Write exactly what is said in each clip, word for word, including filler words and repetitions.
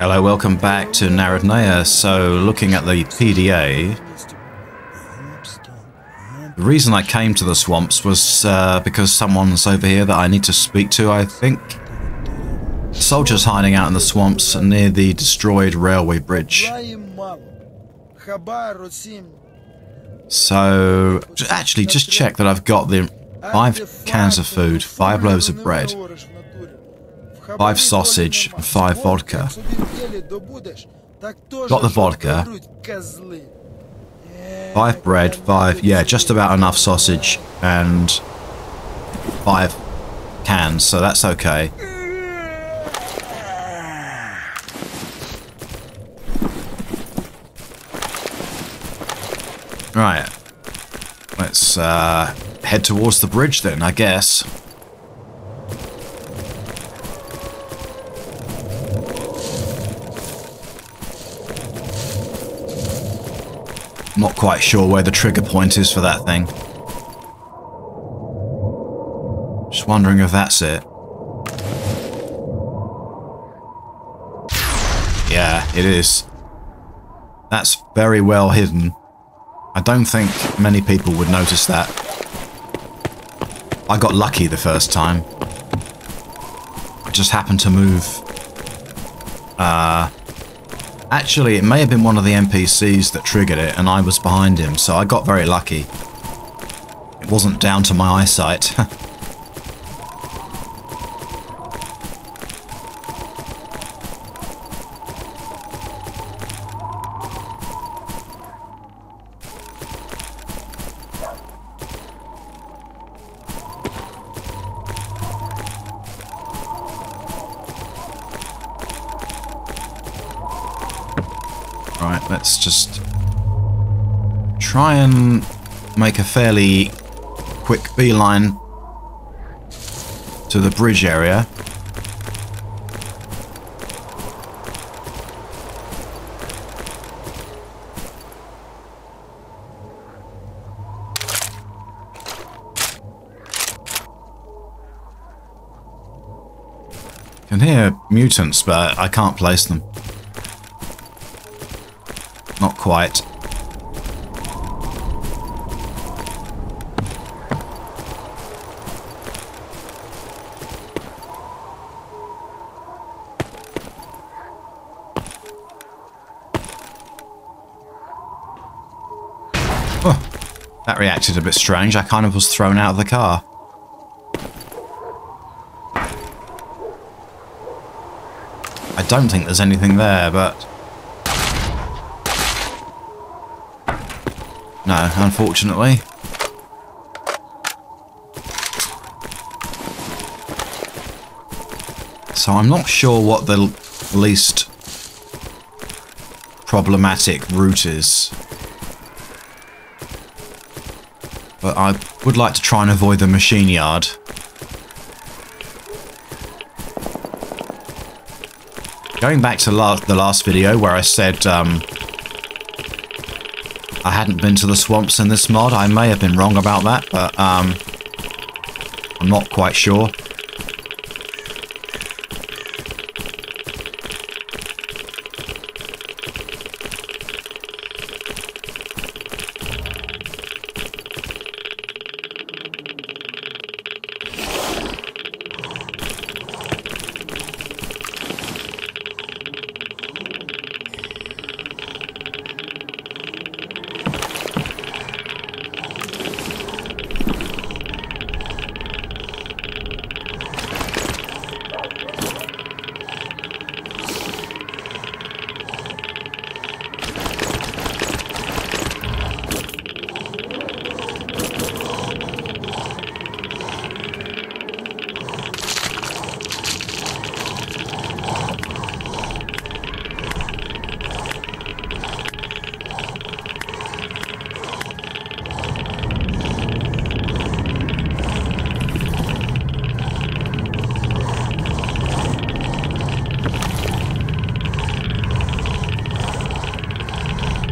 Hello, welcome back to Narodnaya. So, looking at the P D A, the reason I came to the swamps was uh, because someone's over here that I need to speak to, I think. Soldiers hiding out in the swamps near the destroyed railway bridge. So, actually, just check that I've got the five cans of food, five loaves of bread, five sausage, and five vodka. Got the vodka. Five bread, five, yeah, just about enough sausage, and five cans, so that's okay. Right, let's uh, head towards the bridge then, I guess. Not quite sure where the trigger point is for that thing. Just wondering if that's it. Yeah, it is. That's very well hidden. I don't think many people would notice that. I got lucky the first time. I just happened to move. Uh, actually, it may have been one of the N P Cs that triggered it, and I was behind him, so I got very lucky. It wasn't down to my eyesight. Let's just try and make a fairly quick beeline to the bridge area. Can hear mutants, but I can't place them. Not quite. Oh, that reacted a bit strange. I kind of was thrown out of the car. I don't think there's anything there, but... no, unfortunately. So I'm not sure what the least problematic route is. But I would like to try and avoid the machine yard. Going back to la- the last video where I said... Um, I hadn't been to the swamps in this mod. I may have been wrong about that, but um, I'm not quite sure.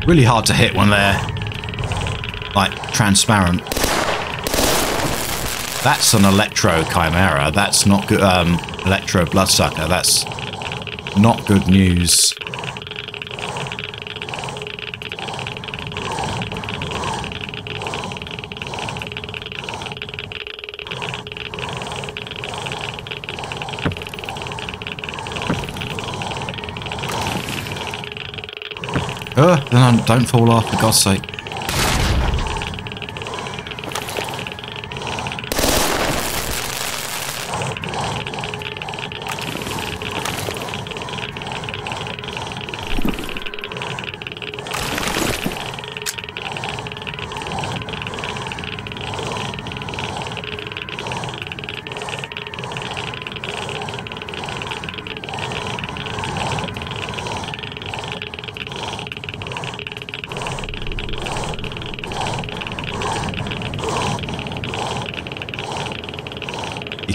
Really hard to hit when they're, like, transparent. That's an electro chimera. That's not good. Um, electro bloodsucker. That's not good news. Uh, then I'm, don't fall off, for God's sake.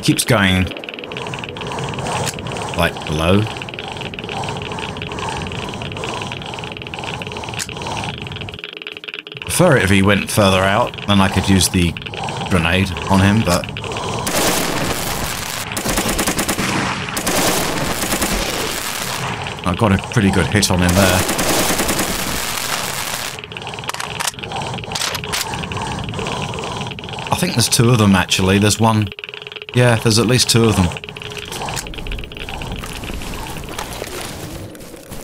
Keeps going like below. Prefer it if he went further out, then I could use the grenade on him, but I got a pretty good hit on him there. I think there's two of them actually. There's one. Yeah, there's at least two of them.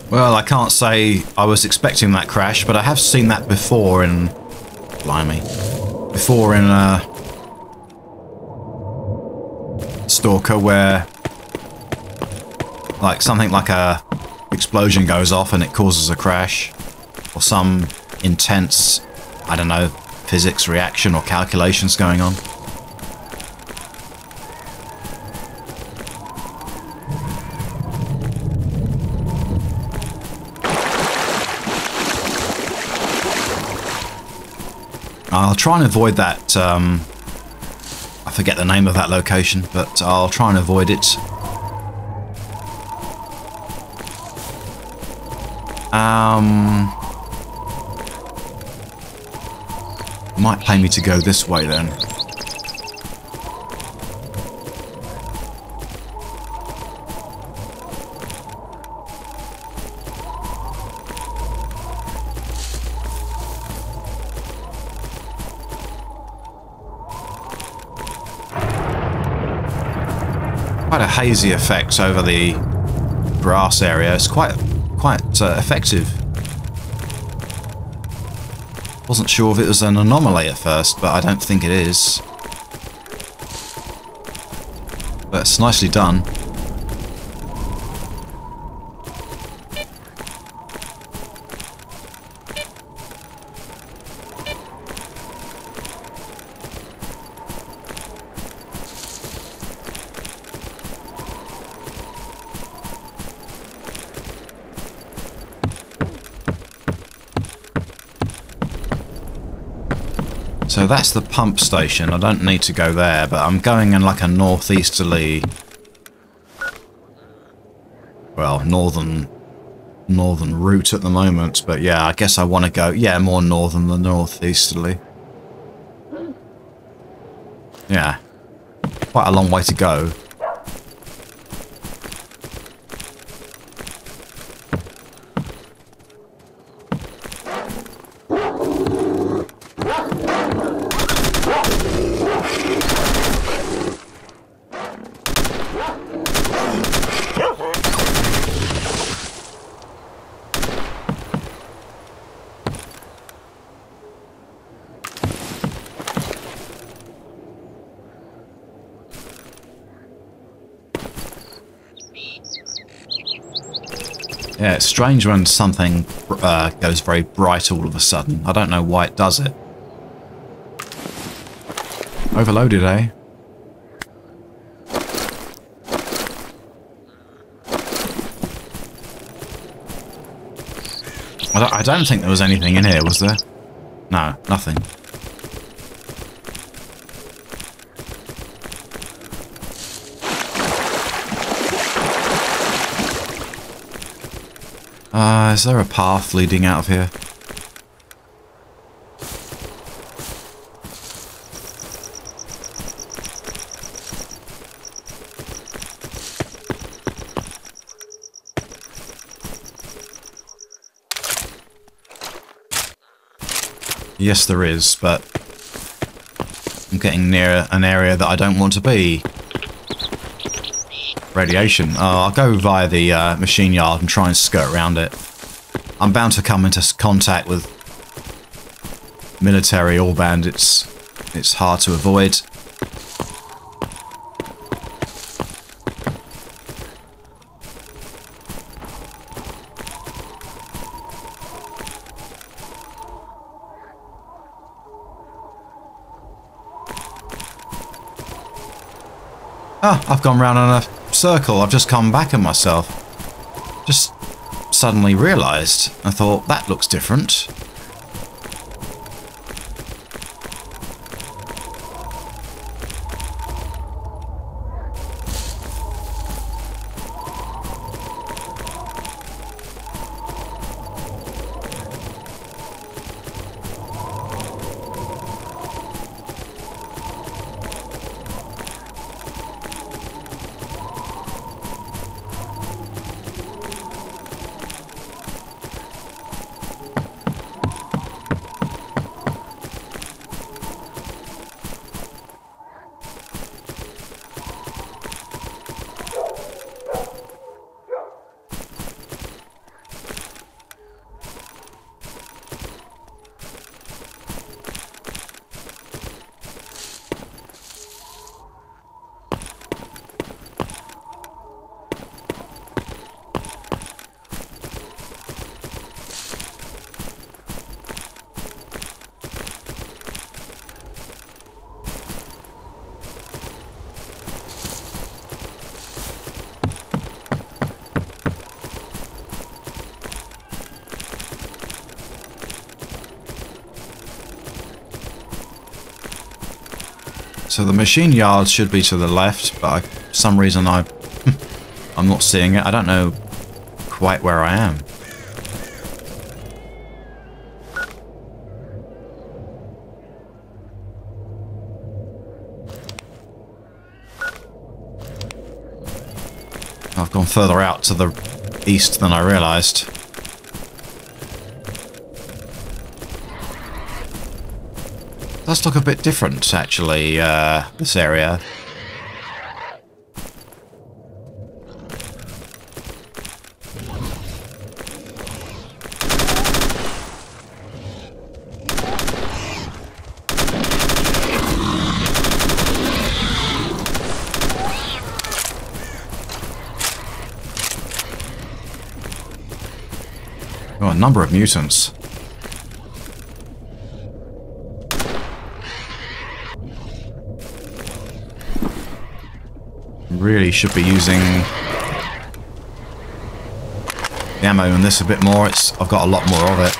Well, I can't say I was expecting that crash, but I have seen that before in... Blimey. Before in, uh... Stalker, where... Like, something like a explosion goes off and it causes a crash. Or some intense, I don't know, physics reaction or calculations going on. I'll try and avoid that, um, I forget the name of that location, but I'll try and avoid it. Um, might pay me to go this way then. Quite a hazy effect over the grass area. It's quite quite uh, effective. Wasn't sure if it was an anomaly at first, but I don't think it is. But it's nicely done. So that's the pump station. I don't need to go there, but I'm going in like a northeasterly... Well, northern... Northern route at the moment, but yeah, I guess I want to go... Yeah, more northern than northeasterly. Yeah. Quite a long way to go. Yeah, it's strange when something uh, goes very bright all of a sudden. I don't know why it does it. Overloaded, eh? I don't, I don't think there was anything in here, was there? No, nothing. Uh, is there a path leading out of here? Yes, there is, but I'm getting near an area that I don't want to be. Radiation. Oh, I'll go via the uh, machine yard and try and skirt around it. I'm bound to come into contact with military or bandits. It's hard to avoid. Ah, I've gone round on a circle. I've just come back at myself. Just suddenly realised. I thought, that looks different. So the machine yard should be to the left, but I, for some reason I, I'm not seeing it. I don't know quite where I am. I've gone further out to the east than I realized. Does look a bit different, actually, uh, this area. Oh, a number of mutants. Really should be using the ammo in this a bit more. It's I've got a lot more of it.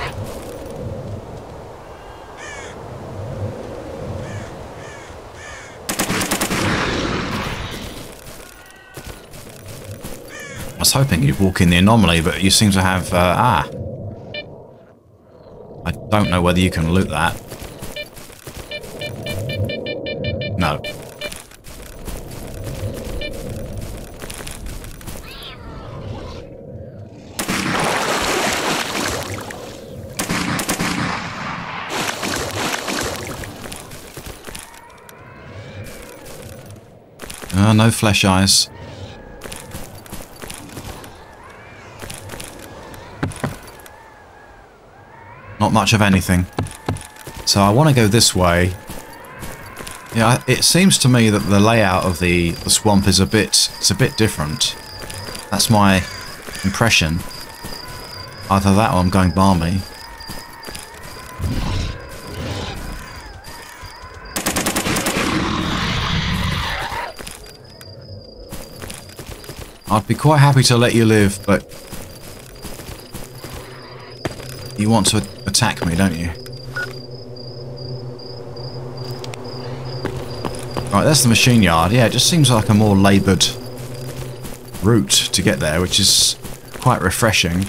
I was hoping you'd walk in the anomaly, but you seem to have uh, ah. I don't know whether you can loot that. No. Oh, no flesh eyes. Not much of anything. So I want to go this way. Yeah, it seems to me that the layout of the, the swamp is a bit, it's a bit different. That's my impression. Either that or I'm going balmy. I'd be quite happy to let you live, but you want to attack me, don't you? Right, that's the machine yard. Yeah, it just seems like a more laboured route to get there, which is quite refreshing.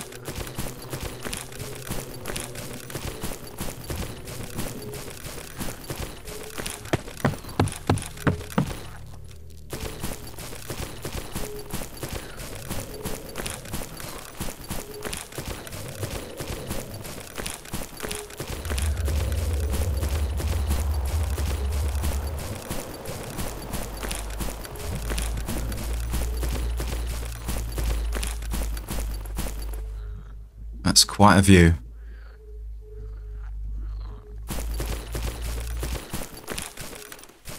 That's quite a view.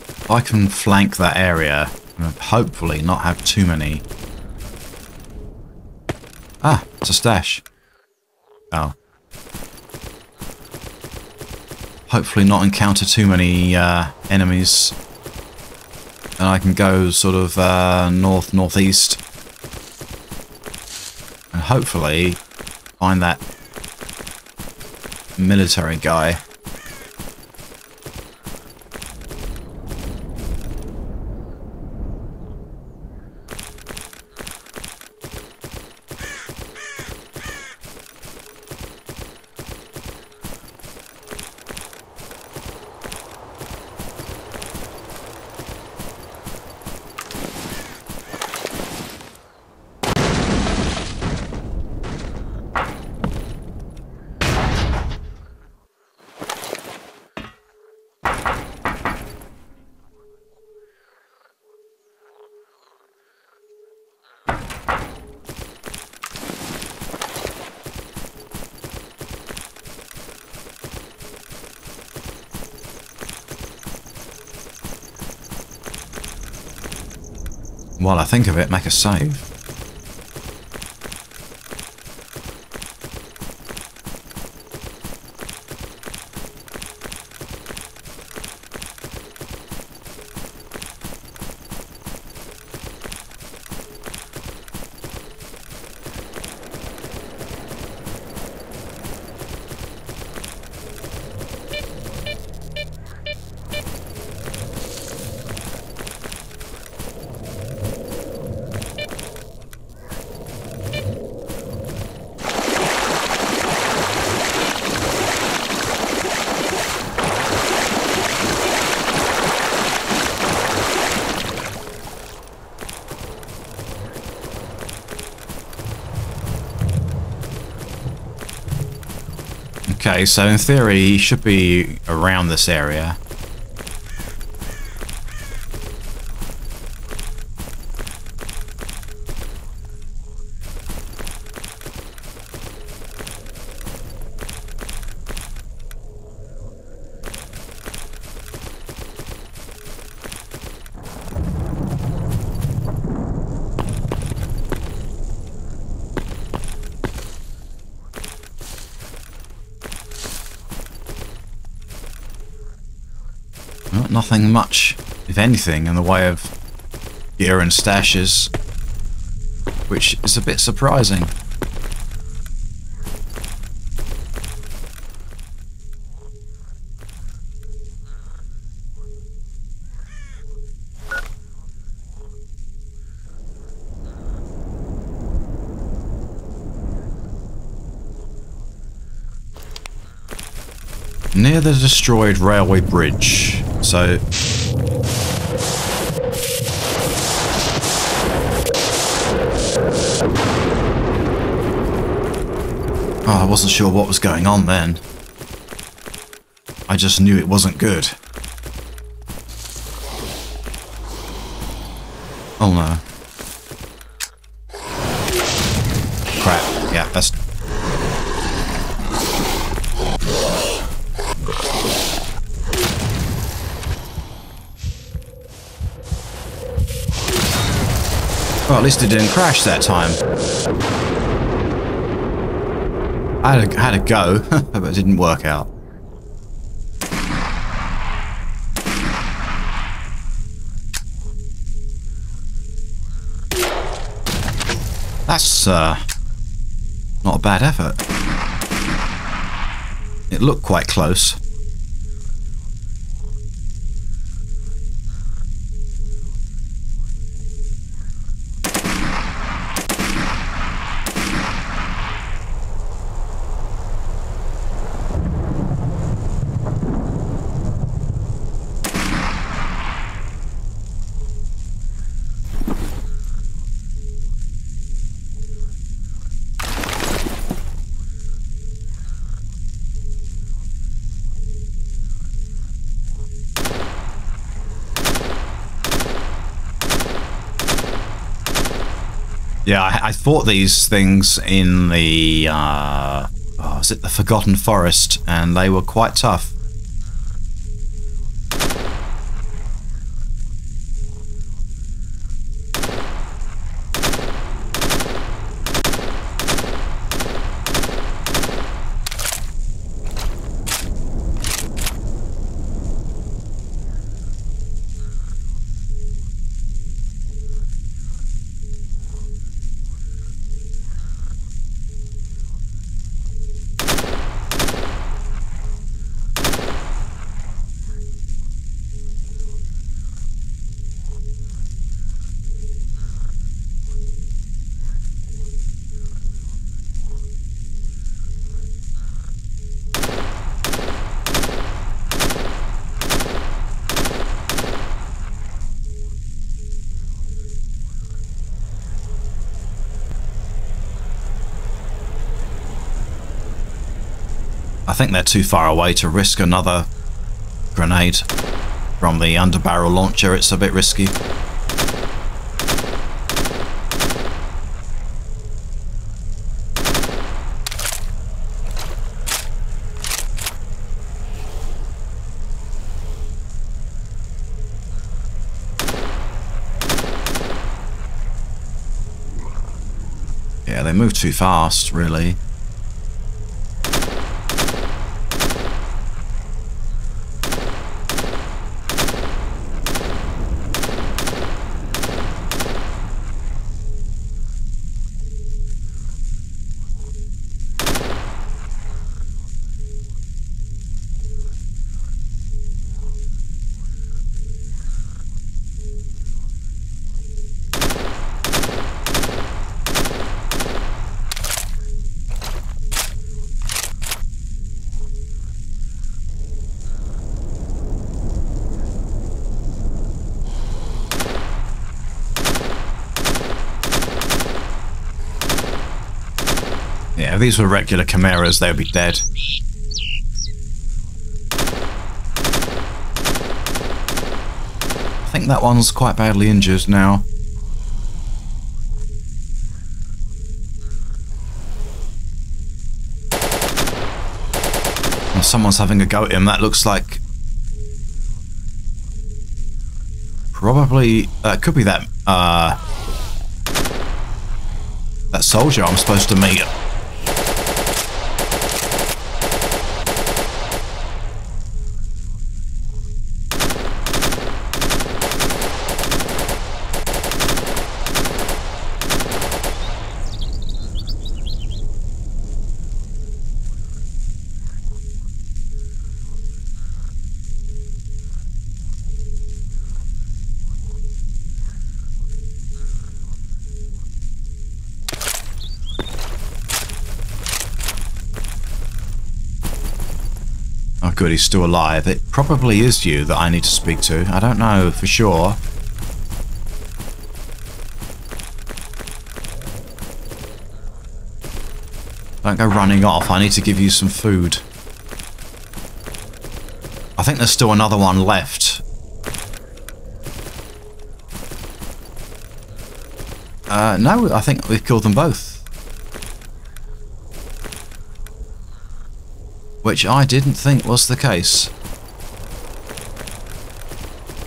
If I can flank that area and hopefully not have too many. Ah, it's a stash. Oh. Hopefully not encounter too many uh, enemies. And I can go sort of uh, north, northeast. And hopefully find that military guy. While I think of it, make a save. Okay, so in theory, he should be around this area. Nothing much, if anything, in the way of gear and stashes, which is a bit surprising. Near the destroyed railway bridge. So oh, I wasn't sure what was going on then. I just knew it wasn't good. Oh no. Crap. Yeah, that's well, at least it didn't crash that time. I had a, had a go, but it didn't work out. That's uh, not a bad effort. It looked quite close. Yeah, I, I fought these things in the uh, oh, is it the Forgotten Forest, and they were quite tough. I think they're too far away to risk another grenade from the underbarrel launcher. It's a bit risky. Yeah, they move too fast, really. Yeah, if these were regular chimeras, they'd be dead. I think that one's quite badly injured now. Well, someone's having a go at him. That looks like... Probably... Uh, could be that... Uh, that soldier I'm supposed to meet... Good, he's still alive. It probably is you that I need to speak to. I don't know for sure. Don't go running off. I need to give you some food. I think there's still another one left. Uh, no, I think we've killed them both. Which I didn't think was the case.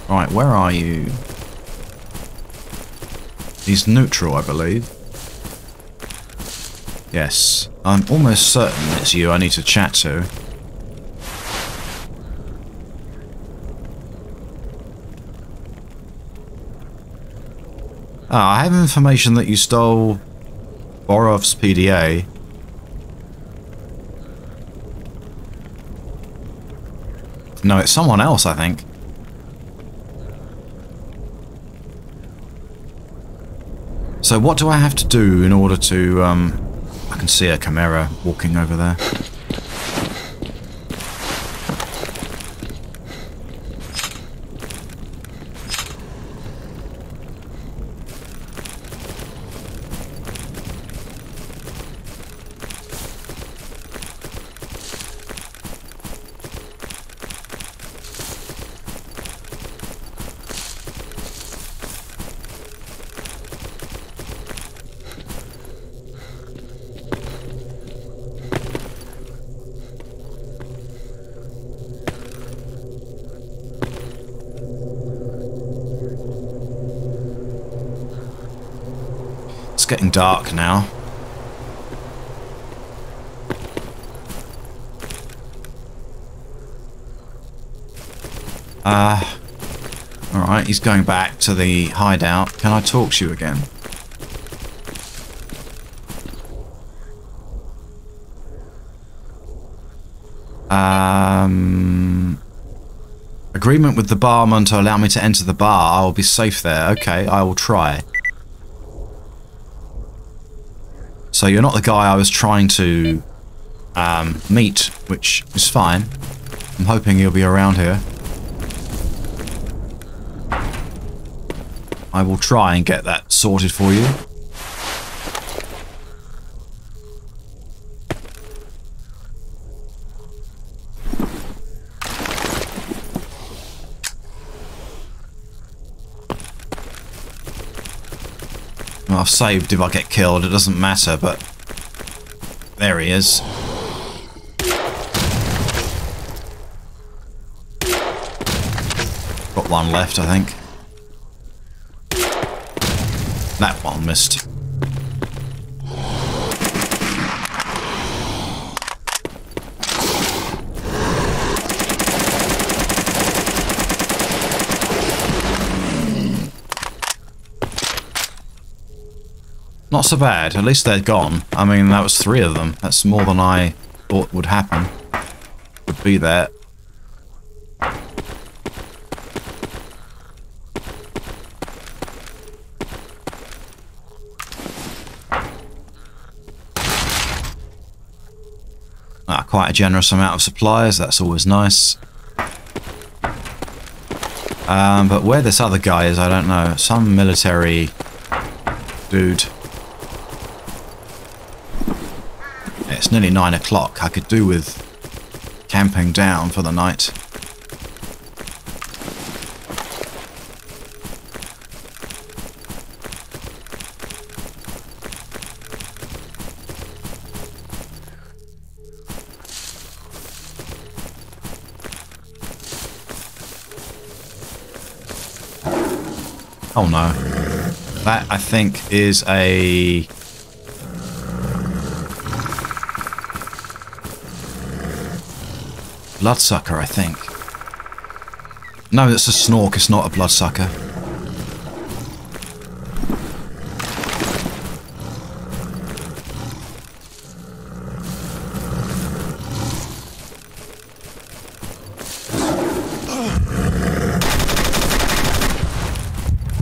Right, where are you? He's neutral, I believe. Yes, I'm almost certain it's you I need to chat to. Ah, I have information that you stole Borov's P D A. No, it's someone else, I think. So what do I have to do in order to... Um, I can see a chimera walking over there. getting dark now. Uh, alright, he's going back to the hideout. Can I talk to you again? Um, agreement with the barman to allow me to enter the bar. I will be safe there. Okay, I will try. So you're not the guy I was trying to um, meet, which is fine. I'm hoping you'll be around here. I will try and get that sorted for you. I've saved if I get killed, it doesn't matter, but there he is. Got one left, I think. That one missed. Not so bad, at least they're gone. I mean, that was three of them. That's more than I thought would happen. Would be there. Ah, quite a generous amount of supplies, that's always nice. Um, but where this other guy is, I don't know. Some military dude. It's nearly nine o'clock. I could do with camping down for the night. Oh no. That, I think, is a... bloodsucker, I think. No, that's a snork, it's not a bloodsucker.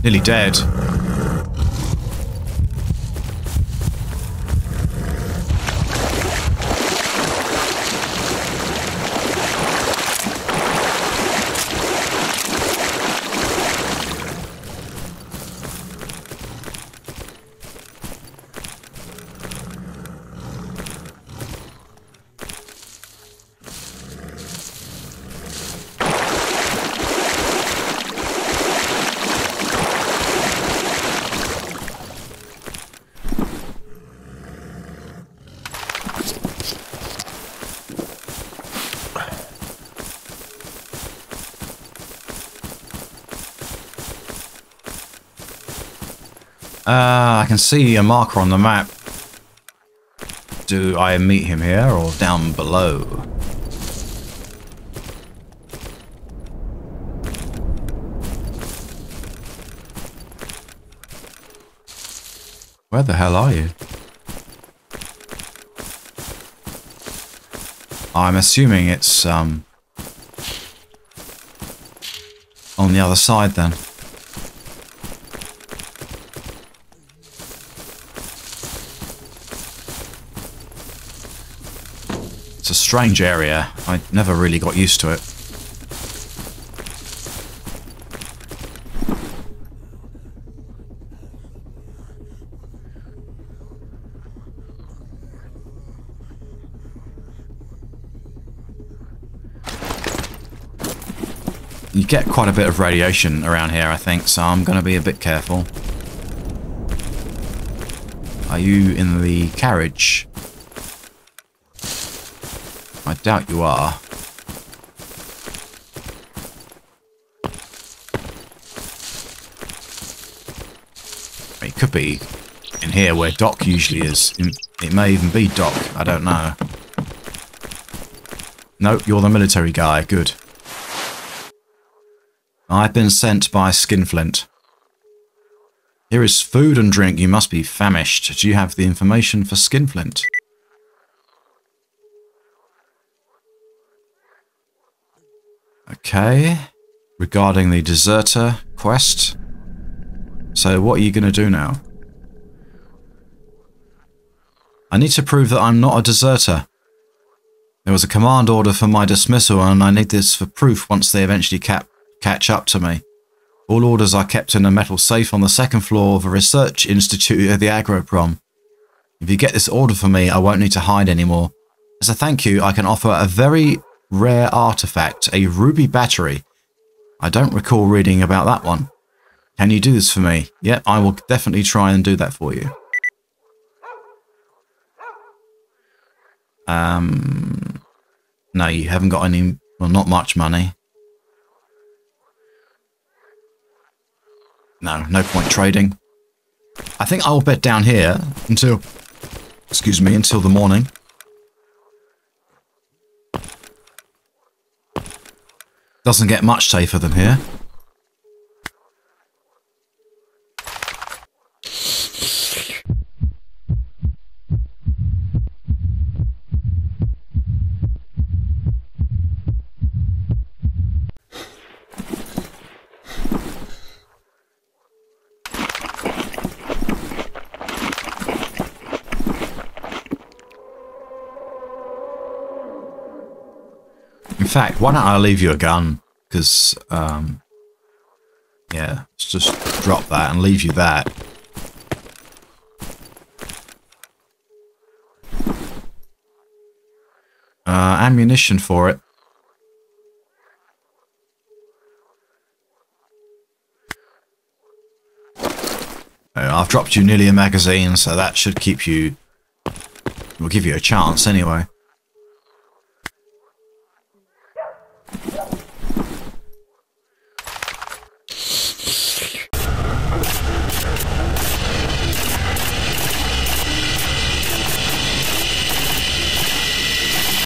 Nearly dead. Uh, I can see a marker on the map. Do I meet him here or down below? Where the hell are you? I'm assuming it's um on the other side then. It's a strange area. I never really got used to it. You get quite a bit of radiation around here, I think, so I'm going to be a bit careful. Are you in the carriage? I doubt you are. It could be in here where Doc usually is. It may even be Doc. I don't know. Nope, you're the military guy. Good. I've been sent by Skinflint. Here is food and drink. You must be famished. Do you have the information for Skinflint? Okay. Regarding the deserter quest. So what are you going to do now? I need to prove that I'm not a deserter. There was a command order for my dismissal, and I need this for proof once they eventually cap catch up to me. All orders are kept in a metal safe on the second floor of a research institute at the Agroprom. If you get this order for me, I won't need to hide anymore. As a thank you, I can offer a very rare artifact, a ruby battery. I don't recall reading about that one. Can you do this for me? Yeah, I will definitely try and do that for you. Um, no, you haven't got any, well, not much money. No, no point trading. I think I'll bed down here until, excuse me, until the morning. Doesn't get much safer than here. In fact, why don't I leave you a gun? Because, um, yeah, let's just drop that and leave you that. Uh, ammunition for it. I've dropped you nearly a magazine, so that should keep you... We'll give you a chance anyway.